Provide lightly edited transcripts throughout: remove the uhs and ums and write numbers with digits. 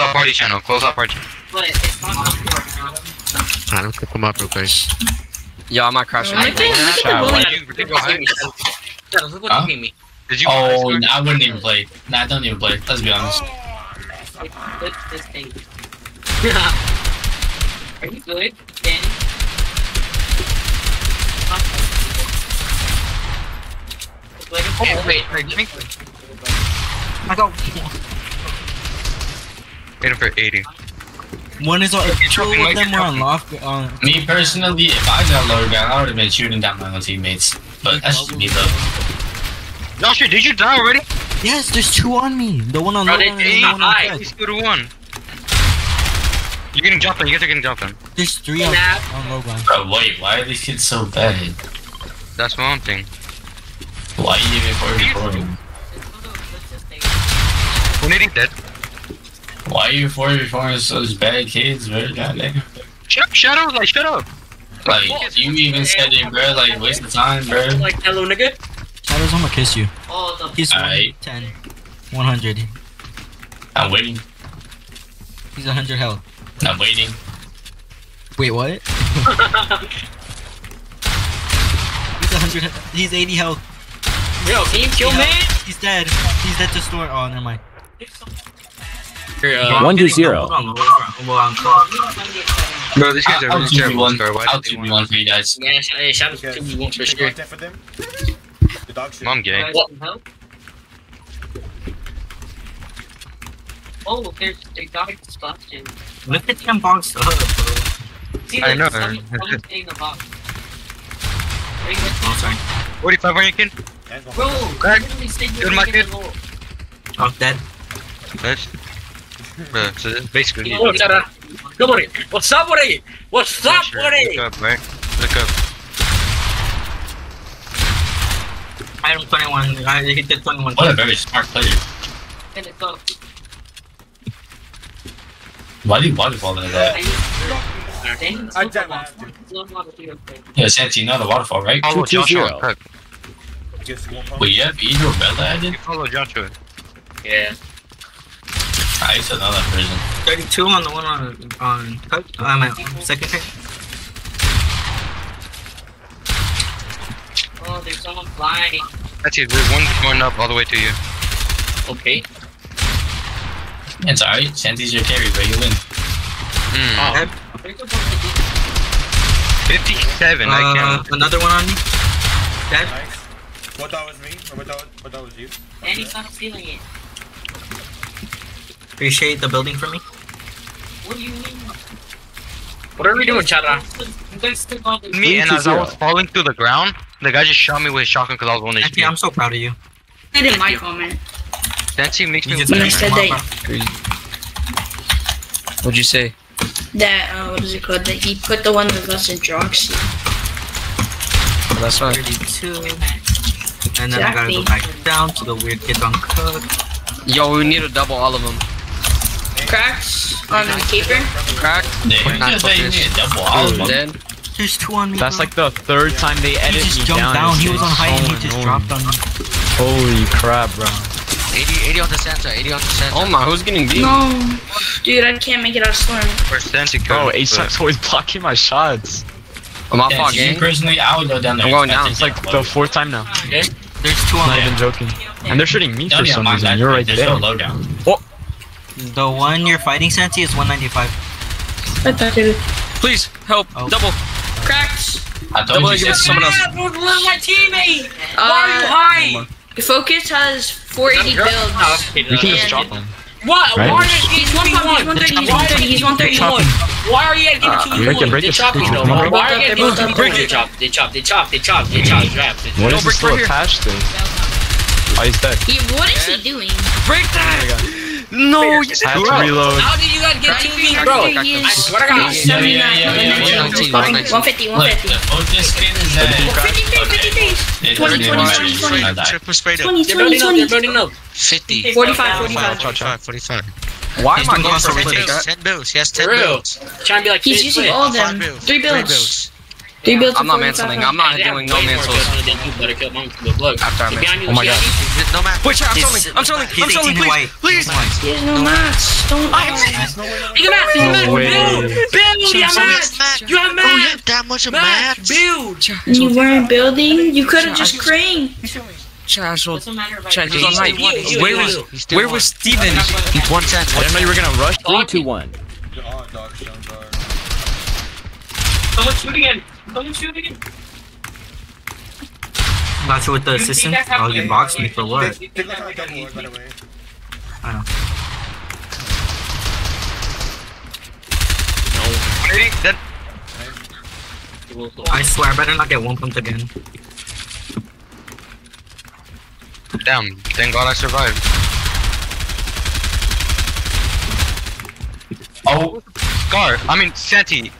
up party channel. Close up party channel. Alright, I'm gonna come up real quick. Yo, I'm not crashing. I think look at me. Did you oh, I wouldn't even play. Nah, I don't even play. Let's be honest. This thing. Are you good, Danny? Oh, wait, drink. I got hit him for 80. One is on control with them, we're on lock. Me personally, if I got lower ground, I would have been shooting down my own teammates. But that's just me though. No shit, did you die already? Yes, there's two on me. The one on low ground and the one on high. He's 2-1. You're getting jumped on, you guys are getting jumped on. There's three on low ground. Bro, wait, why are these kids so bad? That's my own thing. Why are you even recording? Why are you 4v4ing such bad kids, bro? Goddamn. Shut up, like, shut up. Like, you even said it, bro. Like, waste of time, bro. Like, hello, nigga. Shadows, I'm gonna kiss you. He's 10, 100. I'm waiting. He's 100 health. I'm waiting. Wait, what? He's 100. He's 80 health. Yo, can you kill me? He's dead. He's dead to store. Oh, never mind. 1-0. Bro, these guys are really terrible. I'll 2v1 for you guys. Yeah, Shadows 2v1 for sure. Mom gang. Oh, there's a dog disgusting. Look at them box up, bro. I know. Someone's in the box. 45 on your kid? Bro, you said you were in the hole. I'm dead. Bro, so that's basically it. Come on, what's up, buddy? What's up, buddy? Look up, man. Look up. I am 21. I hit the 21. What a very smart player. And it's up. Why do you waterfall like that? I don't know. Yeah, Santi, not a waterfall, right? Oh, 2-0. Wait, you have either Bella added? You follow Joshua. Yeah. I used to know that person. 32 on the one on second pick. Oh, there's someone flying. That's it, there's one going up all the way to you. Okay. It's alright, Santi's your carry, but you win. Mm. Oh. 57, I can't. Another one on me. Dead. Nice. What that was me, or what that was you? And he's not feeling it. Appreciate the building for me. What do you mean? What are we doing, Chara? Me and as I was falling through the ground, the guy just shot me with a shotgun because I was 1 HP. Santi, I'm so proud of you. I didn't like comment. Santi makes me when I said that. What'd you say? That, what is it called? That he put the one with us in Droxy. Well, that's right. 32. And then exactly. I gotta go back down to the weird kids on Cook. Yo, we need to double all of them. Cracks on the keeper. Crack. Dude, there's two on me. That's bro. Like the third time they edited me down. He just jumped down. He was on high and he just dropped on me. Holy crap, bro. 80 on the center. 80 on the center. Oh my, who's getting beat? No, dude, I can't make it out of storm. Bro, Asax always blocking my shots. I'm off on game. Personally, I would go down there. I'm going down. It's like the 4th time now. Okay. There's 2 on me. I'm not even joking. And they're shooting me for some reason. You're right there. Oh. The one you're fighting, Santi, is 195. I thought it. Please help. Oh. Double. Cracks. I thought double. Give it to someone else. Where's my teammate? Why are you high? Focus has 480 builds. We can just drop him. What? Right. Why are you at 131? He's 131. Why are you at 2v1? They chop me though. Why are you at 2v1? They chop. What is he still attached to? Oh, he's dead. What is he doing? Break that! No, you have to reload. How did you guys get 2v1? Bro, I swear to God. 150, 150. 153, 20. 50. 45. Why am I going for 10 builds? He has 10 builds. Trying to be like, he's using all of them. 3 builds. I'm not mantling. I'm not doing no mantles. Oh my god. Wait, I'm trolling. Please. Please. No mats. Don't. Build your match! You're mad! Oh, you have that much of match? Build! You weren't building? You could have just cranked. Where was Steven? He's 110. I didn't know you were gonna rush. 3, 2, 1. Someone's shooting again! Someone's shooting again! Not sure with the assistant. Oh, you boxed me for what? I know. I swear I better not get one pumped again. Damn, thank God I survived. Oh, Scar, I mean Santi.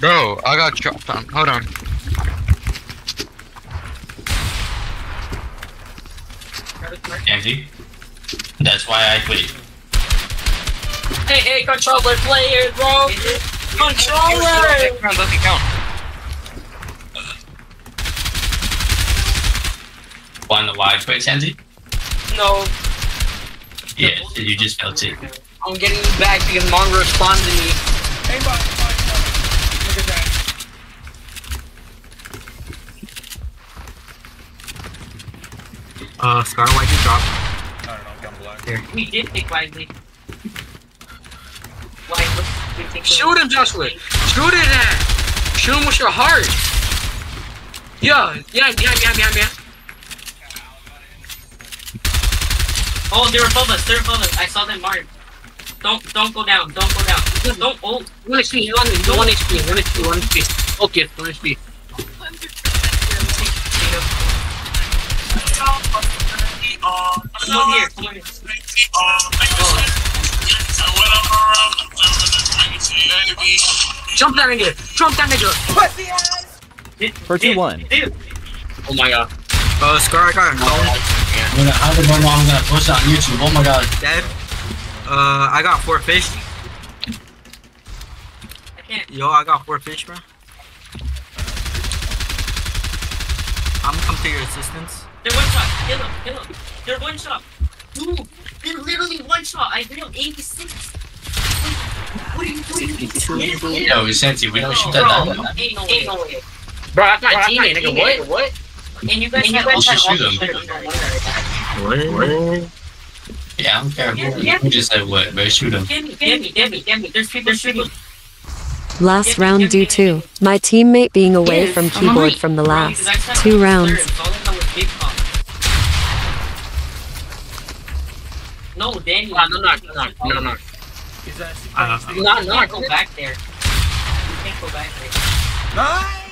Bro, I got chopped on. Hold on. Santi? That's why I quit. Hey, hey, controller player, bro! Controller! Doesn't count. Wanna know why I quit, Santi? No. Yeah, you just felt it. I'm getting you back because Mongo responded to me. Hey, bud. Look at that. Scar, why'd you drop? I don't know, I'm gonna block. Here. We did pick wisely. Shoot him, Joshua! Shoot it at! Shoot him with your heart! Yeah. Oh, they're above us, I saw them mark. Don't go down, Don't ult. 1 HP, 1 HP, 1 HP. Okay, 1 HP. Someone here, jump down again! What? 4, 2, 1. Oh my god. Scar, I got a known. I'm gonna push on YouTube. Oh my god. Dead. I got 4 fish. I can't. Yo, I got 4 fish, bro. I'm coming to your assistance. They're 1 shot. Kill him. They're 1 shot. Dude, they're literally 1 shot. I hit him 86. What are you doing? No, Santi, we don't shoot that down. Ain't no way. Bro, that's my teammate, nigga. What? And you guys have to shoot him. What? Yeah, I don't care. You just said what, bro? Shoot him. Give me. There's people shooting. Last round due to my teammate being away from keyboard from the last 2 rounds. No, Danny. No. You can't go back there. No!